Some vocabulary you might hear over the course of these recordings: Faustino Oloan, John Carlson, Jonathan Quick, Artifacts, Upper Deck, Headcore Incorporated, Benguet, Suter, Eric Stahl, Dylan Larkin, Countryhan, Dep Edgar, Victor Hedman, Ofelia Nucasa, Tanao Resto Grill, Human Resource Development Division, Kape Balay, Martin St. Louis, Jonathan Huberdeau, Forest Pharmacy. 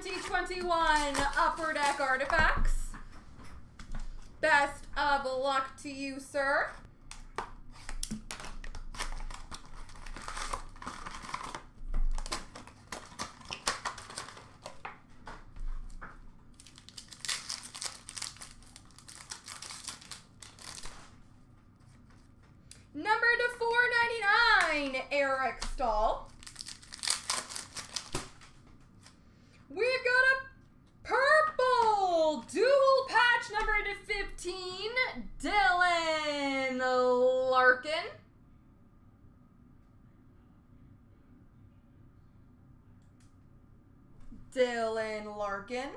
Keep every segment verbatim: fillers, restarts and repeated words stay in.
twenty twenty-one Upper Deck Artifacts. Best of luck to you, sir. Number to four ninety-nine, Eric Stahl. We've got a purple dual patch number to fifteen, Dylan Larkin. Dylan Larkin.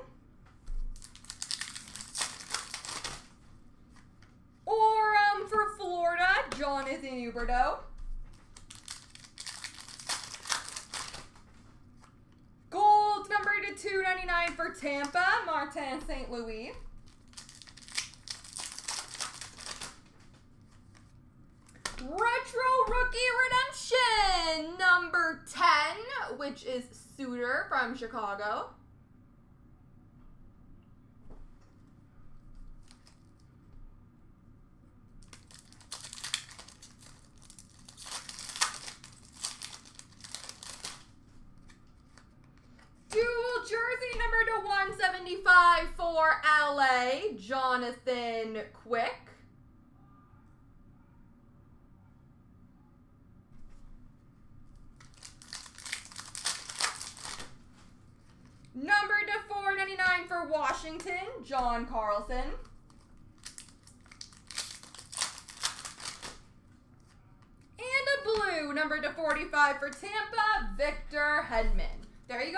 For Florida, Jonathan Huberdeau. Gold number to two ninety-nine for Tampa, Martin Saint Louis. Retro Rookie Redemption number ten, which is Suter from Chicago. one seventy-five for L A, Jonathan Quick. Number to four ninety-nine for Washington, John Carlson. And a blue, number to forty-five for Tampa, Victor Hedman. There you go.